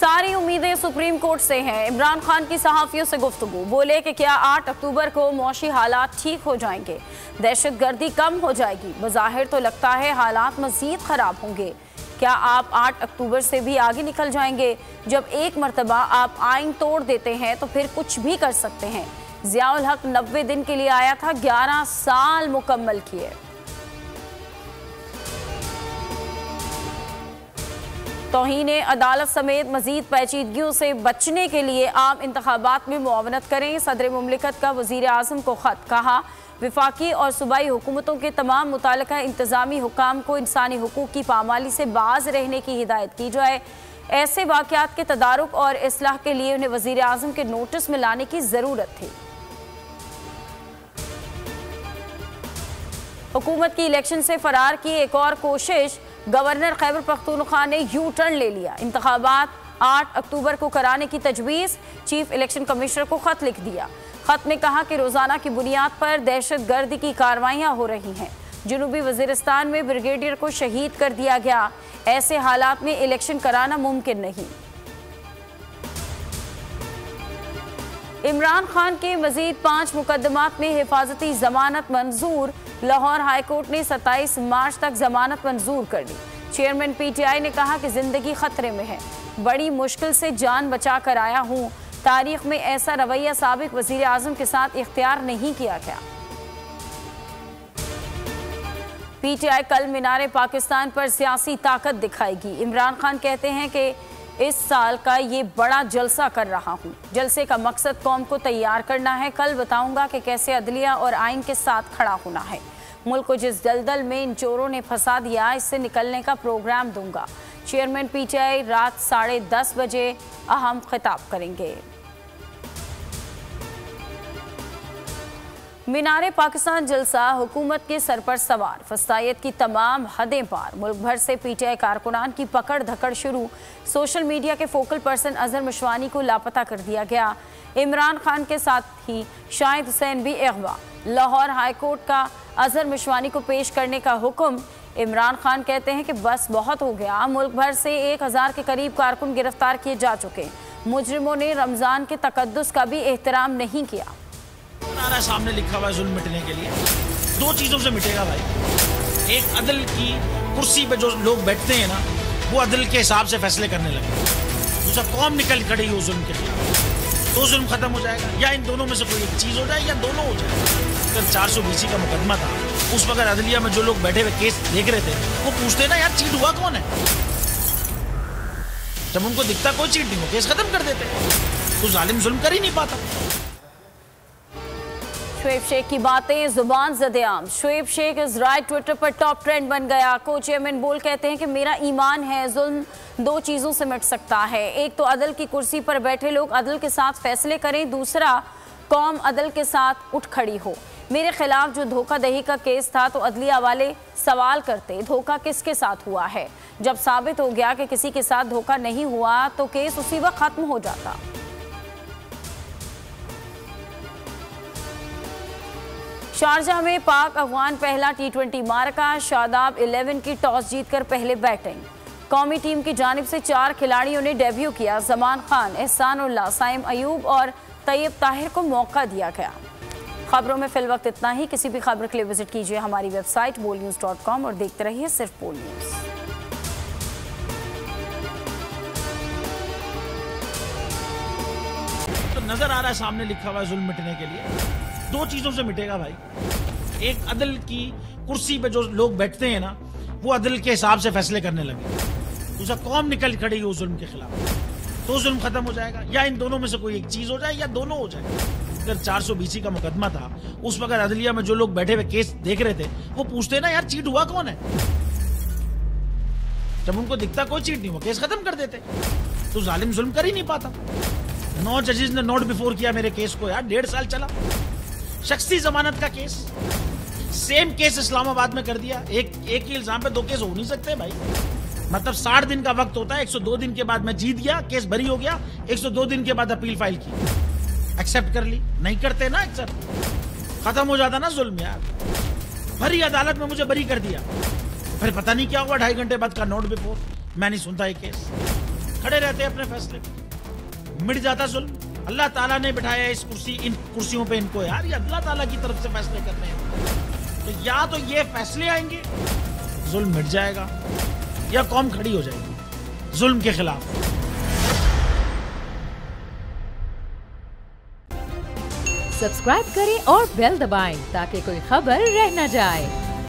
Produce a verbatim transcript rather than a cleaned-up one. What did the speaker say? सारी उम्मीदें supreme court से हैं। इमरान खान की सहाफ़ियों से गुफ्तगू, बोले कि क्या आठ अक्टूबर को मौशी हालात ठीक हो जाएंगे, दहशतगर्दी कम हो जाएगी? बज़ाहिर तो लगता है हालात मज़ीद ख़राब होंगे। क्या आप आठ अक्टूबर से भी आगे निकल जाएंगे? जब एक मरतबा आप आइन तोड़ देते हैं तो फिर कुछ भी कर सकते हैं। ज़ियाउल हक़ नब्बे दिन के लिए आया था, ग्यारह साल मुकम्मल किए। तौहीन अदालत समेत मजीद पैचीदगियों से बचने के लिए आम इंतखाबात में मुआवनत करें, सदर मुमलिकत का वजीर आज़म को ख़त। कहा वफाकी और सूबाई हुकूमतों के तमाम मुतल्लिक़ा इंतज़ामी हुकाम को इंसानी हुकूक़ की पामाली से बाज रहने की हिदायत की जाए। ऐसे वाक़यात के तदारुक और इस्लाह के लिए उन्हें वजीर आज़म के नोटिस में लाने की ज़रूरत थी। हुकूमत की इलेक्शन से फरार की एक और कोशिश, गवर्नर खैबर पख्तूनख्वा ने यू टर्न ले लिया। इंतखाबात आठ अक्टूबर को कराने की तजवीज़, चीफ इलेक्शन कमिश्नर को ख़त लिख दिया। ख़त में कहा कि रोज़ाना की बुनियाद पर दहशतगर्दी की कार्रवाइयाँ हो रही हैं। जनूबी वज़ीरिस्तान में ब्रिगेडियर को शहीद कर दिया गया। ऐसे हालात में इलेक्शन कराना मुमकिन नहीं। इमरान खान के मज़ीद पाँच मुकदमात में हिफाजती ज़मानत मंजूर, लाहौर हाई कोर्ट ने सत्ताईस मार्च तक ज़मानत मंजूर कर दी। चेयरमैन पीटीआई ने कहा कि ज़िंदगी ख़तरे में है, बड़ी मुश्किल से जान बचा कर आया हूँ। तारीख़ में ऐसा रवैया साबिक़ वज़ीर आज़म के साथ इख्तियार नहीं किया गया। पीटीआई कल मीनारे पाकिस्तान पर सियासी ताकत दिखाएगी। इमरान खान कहते हैं कि इस साल का ये बड़ा जलसा कर रहा हूँ, जलसे का मकसद कौम को तैयार करना है। कल बताऊँगा कि कैसे अदलिया और आइन के साथ खड़ा होना है। मुल्क को जिस दलदल में इन चोरों ने फंसा दिया, इससे निकलने का प्रोग्राम दूंगा। चेयरमैन पीटीआई रात साढ़े दस बजे अहम खिताब करेंगे। मीनारे पाकिस्तान जलसा हुकूमत के सर पर सवार, फसायत की तमाम हदें पार। मुल्क भर से पीटीआई कारकुनान की पकड़ धकड़ शुरू। सोशल मीडिया के फोकल पर्सन अजर मुशवानी को लापता कर दिया गया। इमरान खान के साथ ही शाहिद हुसैन भी अगवा। लाहौर हाई कोर्ट का अजर मुशवानी को पेश करने का हुक्म। इमरान खान कहते हैं कि बस बहुत हो गया। मुल्क भर से एक हज़ार के करीब कारकुन गिरफ्तार किए जा चुके। मुजरिमों ने रमज़ान के तकद्दुस का भी एहतराम नहीं किया। सामने लिखा हुआ है जुल्म मिटने के लिए दो चीजों से मिटेगा भाई। एक अदल की कुर्सी पे जो लोग बैठते हैं ना, वो अदल के हिसाब से फैसले करने लगे। दूसरा कौम निकल खड़ी हो जुल्म के खिलाफ, तो जुल्म खत्म हो जाएगा। या इन दोनों में से कोई एक चीज़ हो जाए या दोनों हो जाए। कल चार सौ बीसी का मुकदमा था, उस वक्त अदलिया में जो लोग बैठे हुए केस देख रहे थे वो पूछते ना यार चीट हुआ कौन है। जब उनको दिखता कोई चीट नहीं हो, केस खत्म कर देते, तो जालिम जुल्म कर ही नहीं पाता। शोएब शेख की बातें जुबान ज़द-ए-आम। शोएब शेख इजराइल ट्विटर पर टॉप ट्रेंड बन गया। को चेयरमैन बोल कहते हैं कि मेरा ईमान है जुल्म दो चीज़ों से मिट सकता है। एक तो अदल की कुर्सी पर बैठे लोग अदल के साथ फैसले करें, दूसरा कौम अदल के साथ उठ खड़ी हो। मेरे खिलाफ जो धोखाधड़ी का केस था तो अदलिया वाले सवाल करते धोखा किसके साथ हुआ है। जब साबित हो गया कि किसी के साथ धोखा नहीं हुआ तो केस उसी वक्त ख़त्म हो जाता। शारजाह में पाक अफगान पहला टी ट्वेंटी मारका, शादाब इलेवन की टॉस जीतकर पहले बैटिंग। कौमी टीम की जानिब से चार खिलाड़ियों ने डेब्यू किया। जमान खान, एहसानुल हक, साइम अयूब और तैयब ताहिर को मौका दिया गया। खबरों में फिल वक्त इतना ही। किसी भी खबर के लिए विजिट कीजिए हमारी वेबसाइट बोल न्यूज़ डॉट कॉम और देखते रहिए सिर्फ बोल न्यूज़। तो नजर आ रहा है सामने लिखा हुआ जुल्म मिटने के लिए दो चीजों से मिटेगा भाई। एक अदल की कुर्सी पे जो लोग बैठते हैं ना, वो अदल के हिसाब से फैसले करने लगे। दूसरा कौम निकल खड़ी हो जुल्म के खिलाफ, तो जुल्म खत्म हो जाएगा। या इन दोनों में से कोई एक चीज हो जाए या दोनों हो जाए। अगर चार सौ बीसी का मुकदमा था, उस वक्त अदलिया में जो लोग बैठे हुए केस देख रहे थे वो पूछते ना यार चीट हुआ कौन है। जब उनको दिखता कोई चीट नहीं हुआ, केस खत्म कर देते, तो जालिम जुल्म कर ही नहीं पाता। नौ जजेस ने नोट बिफोर किया मेरे केस को यार, डेढ़ साल चला। शख्सी जमानत का केस, सेम केस इस्लामाबाद में कर दिया। एक एक ही इल्जाम पे दो केस हो नहीं सकते भाई। मतलब साठ दिन का वक्त होता है, एक सौ दो दिन के बाद मैं जीत गया, केस बरी हो गया, एक सौ दो दिन के बाद अपील फाइल की, एक्सेप्ट कर ली। नहीं करते ना एक्सेप्ट, खत्म हो जाता ना जुल्म यार। भरी अदालत में मुझे बरी कर दिया, फिर पता नहीं क्या हुआ, ढाई घंटे बाद का नोट बिफोर। मैं नहीं सुनता ये केस, खड़े रहते अपने फैसले पे, मिट जाता जुल्म। अल्लाह ताला ने बिठाया इस कुर्सी इन कुर्सियों पे इनको यार, ये अल्लाह ताला की तरफ से फैसले करने हैं। तो या तो ये फैसले आएंगे, जुल्म मिट जाएगा, या कौम खड़ी हो जाएगी जुल्म के खिलाफ। सब्सक्राइब करें और बेल दबाएं ताकि कोई खबर रह न जाए।